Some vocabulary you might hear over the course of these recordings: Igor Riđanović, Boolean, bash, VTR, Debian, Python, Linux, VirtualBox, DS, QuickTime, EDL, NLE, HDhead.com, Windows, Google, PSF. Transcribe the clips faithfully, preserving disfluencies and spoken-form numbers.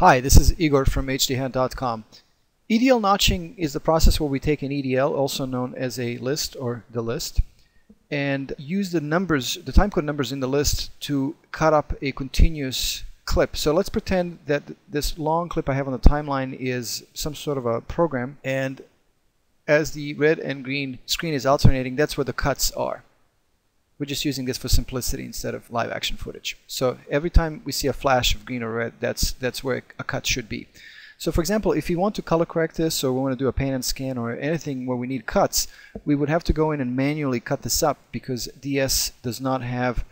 Hi, this is Igor from H D head dot com. E D L notching is the process where we take an E D L, also known as a list or the list, and use the numbers, the timecode numbers in the list to cut up a continuous clip. So let's pretend that this long clip I have on the timeline is some sort of a program, and as the red and green screen is alternating, that's where the cuts are. We're just using this for simplicity instead of live action footage. So every time we see a flash of green or red, that's that's where a cut should be. So for example, if you want to color correct this, or we want to do a pan and scan or anything where we need cuts, we would have to go in and manually cut this up, because D S does not have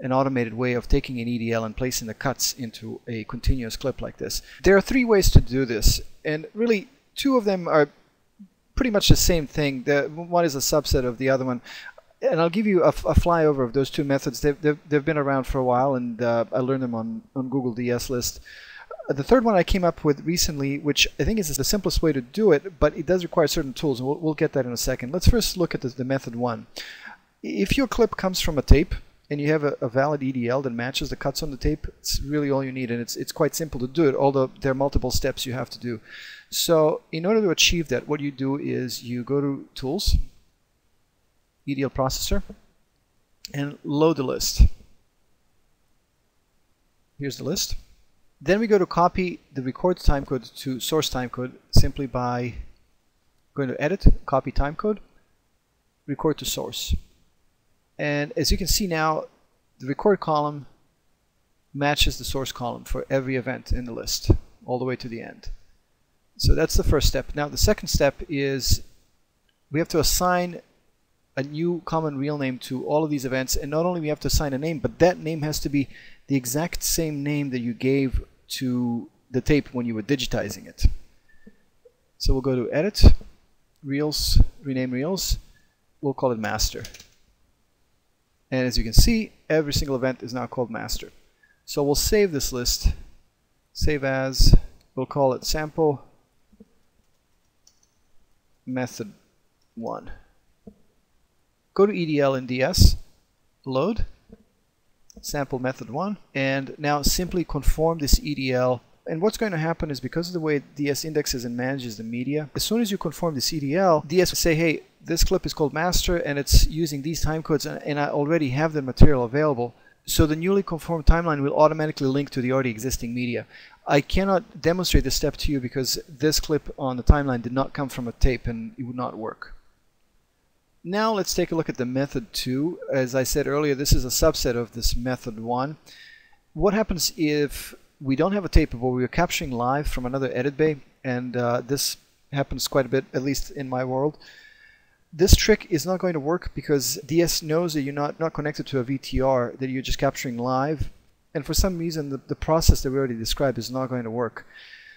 an automated way of taking an E D L and placing the cuts into a continuous clip like this. There are three ways to do this, and really two of them are pretty much the same thing. The one is a subset of the other one. And I'll give you a, a flyover of those two methods. They've, they've, they've been around for a while, and uh, I learned them on, on Google D S list. The third one I came up with recently, which I think is the simplest way to do it, but it does require certain tools, and we'll, we'll get that in a second. Let's first look at the, the method one. If your clip comes from a tape, and you have a, a valid E D L that matches the cuts on the tape, it's really all you need, and it's, it's quite simple to do it, although there are multiple steps you have to do. So in order to achieve that, what you do is you go to Tools, E D L processor, and load the list. Here's the list. Then we go to copy the record timecode to source timecode simply by going to Edit, Copy Timecode, Record to Source. And as you can see now, the record column matches the source column for every event in the list, all the way to the end. So that's the first step. Now the second step is we have to assign a new common real name to all of these events, and not only we have to assign a name, but that name has to be the exact same name that you gave to the tape when you were digitizing it. So we'll go to Edit, Reels, Rename Reels, we'll call it Master. And as you can see, every single event is now called Master. So we'll save this list, Save As, we'll call it Sample Method one. Go to E D L and D S, load, sample method one, and now simply conform this E D L. And what's going to happen is, because of the way D S indexes and manages the media, as soon as you conform this E D L, D S will say, hey, this clip is called master and it's using these timecodes, and, and I already have the material available. So the newly conformed timeline will automatically link to the already existing media. I cannot demonstrate this step to you because this clip on the timeline did not come from a tape and it would not work. Now let's take a look at the method two. As I said earlier, this is a subset of this method one. What happens if we don't have a tape, but we're capturing live from another edit bay? And uh, this happens quite a bit, at least in my world. This trick is not going to work because D S knows that you're not, not connected to a V T R, that you're just capturing live. And for some reason, the, the process that we already described is not going to work.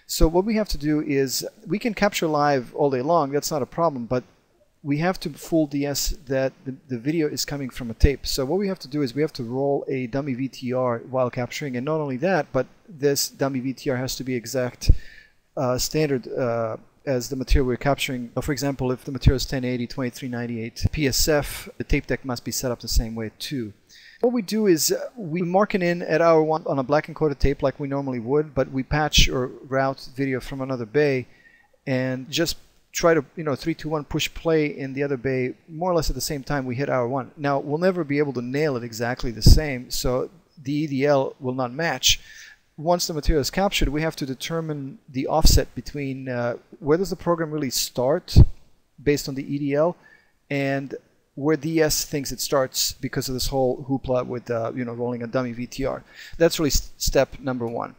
So what we have to do is, we can capture live all day long, that's not a problem, but we have to fool D S that the, the video is coming from a tape. So what we have to do is we have to roll a dummy V T R while capturing, and not only that, but this dummy V T R has to be exact uh, standard uh, as the material we're capturing. For example, if the material is ten eighty, twenty-three ninety-eight P S F, the tape deck must be set up the same way too. What we do is we mark it in at hour one on a black encoded tape like we normally would, but we patch or route video from another bay and just try to, you know, three, two, one, push play in the other bay more or less at the same time we hit hour one. Now, we'll never be able to nail it exactly the same, so the E D L will not match. Once the material is captured, we have to determine the offset between uh, where does the program really start based on the E D L and where D S thinks it starts because of this whole hoopla with, uh, you know, rolling a dummy V T R. That's really st- step number one.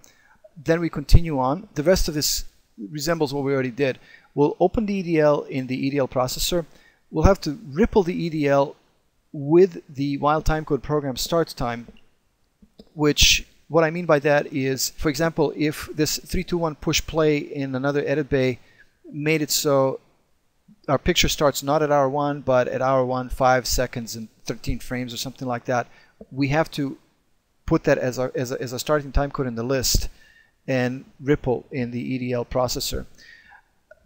Then we continue on. The rest of this resembles what we already did. We'll open the E D L in the E D L processor. We'll have to ripple the E D L with the while timecode program start time, which what I mean by that is, for example, if this three two one push play in another edit bay made it so our picture starts not at hour one, but at hour one, five seconds and thirteen frames or something like that, we have to put that as our, as a, as a starting timecode in the list and ripple in the E D L processor.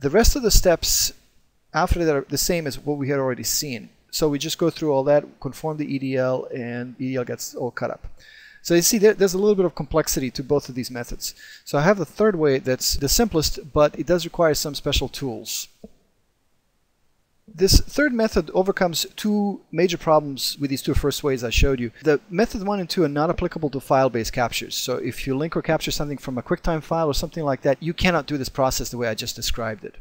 The rest of the steps after that are the same as what we had already seen. So we just go through all that, conform the E D L, and E D L gets all cut up. So you see there, there's a little bit of complexity to both of these methods. So I have the third way that's the simplest, but it does require some special tools. This third method overcomes two major problems with these two first ways I showed you. The method one and two are not applicable to file-based captures. So if you link or capture something from a QuickTime file or something like that, you cannot do this process the way I just described it.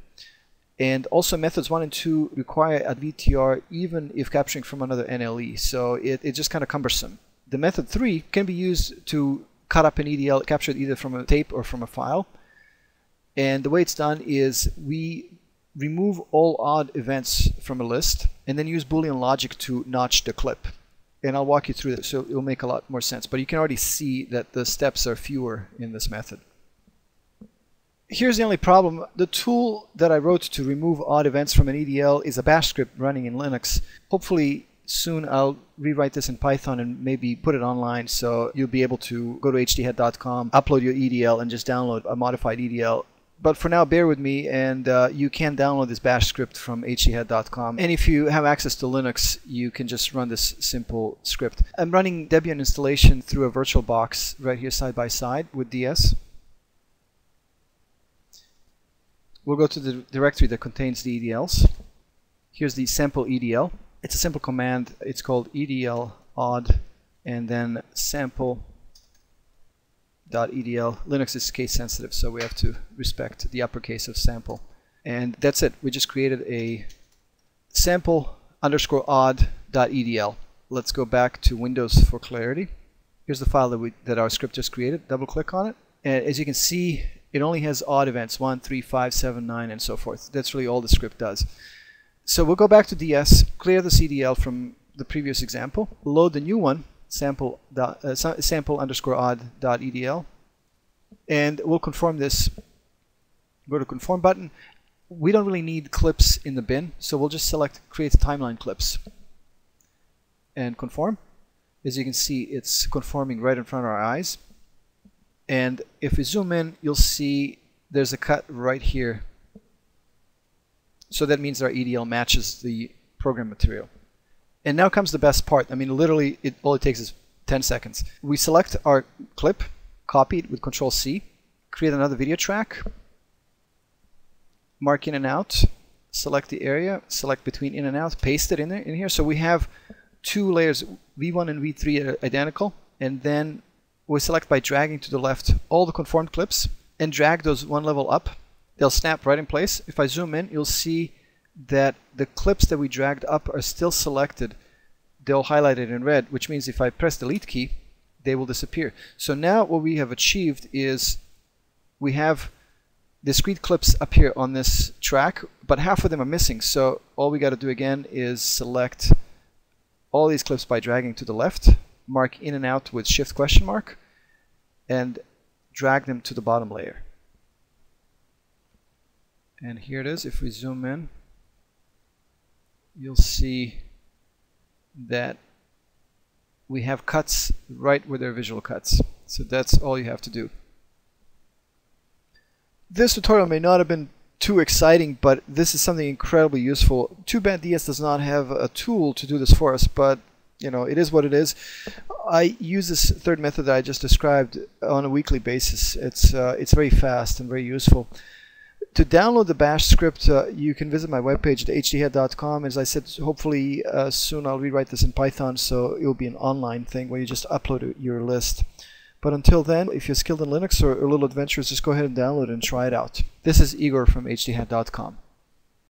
And also methods one and two require a V T R even if capturing from another N L E. So it, it's just kind of cumbersome. The method three can be used to cut up an E D L captured either from a tape or from a file. And the way it's done is we remove all odd events from a list and then use Boolean logic to notch the clip. And I'll walk you through this so it'll make a lot more sense. But you can already see that the steps are fewer in this method. Here's the only problem. The tool that I wrote to remove odd events from an E D L is a bash script running in Linux. Hopefully soon I'll rewrite this in Python and maybe put it online so you'll be able to go to H D head dot com, upload your E D L, and just download a modified E D L. But for now, bear with me, and uh, you can download this bash script from H D head dot com. And if you have access to Linux, you can just run this simple script. I'm running Debian installation through a VirtualBox right here side by side with D S. We'll go to the directory that contains the E D Ls. Here's the sample E D L. It's a simple command. It's called E D L odd and then sample dot E D L. Linux is case sensitive, so we have to respect the uppercase of sample. And that's it. We just created a sample underscore odd.edl. Let's go back to Windows for clarity. Here's the file that, we, that our script just created. Double click on it. And as you can see, it only has odd events, one, three, five, seven, nine, and so forth. That's really all the script does. So we'll go back to D S, clear the E D L from the previous example, load the new one, sample, dot, uh, sample underscore odd dot E D L, and we'll conform this. Go to conform button. We don't really need clips in the bin, so we'll just select create timeline clips and conform. As you can see, it's conforming right in front of our eyes. And if we zoom in, you'll see there's a cut right here. So that means our E D L matches the program material. And now comes the best part. I mean, literally, it, all it takes is ten seconds. We select our clip, copy it with control C, create another video track, mark in and out, select the area, select between in and out, paste it in, there, in here. So we have two layers, V one and V three are identical, and then we select by dragging to the left all the conformed clips and drag those one level up. They'll snap right in place. If I zoom in, you'll see that the clips that we dragged up are still selected. They'll highlight it in red, which means if I press the delete key, they will disappear. So now what we have achieved is we have discrete clips up here on this track, but half of them are missing. So all we got to do again is select all these clips by dragging to the left, mark in and out with shift question mark, and drag them to the bottom layer. And here it is. If we zoom in, you'll see that we have cuts right where they're visual cuts. So that's all you have to do. This tutorial may not have been too exciting, but this is something incredibly useful. Too bad D S does not have a tool to do this for us, but you know, it is what it is. I use this third method that I just described on a weekly basis. It's, uh, it's very fast and very useful. To download the bash script, uh, you can visit my webpage at H D head dot com. As I said, hopefully uh, soon I'll rewrite this in Python, so it will be an online thing where you just upload your list. But until then, if you're skilled in Linux or a little adventurous, just go ahead and download and try it out. This is Igor from H D head dot com.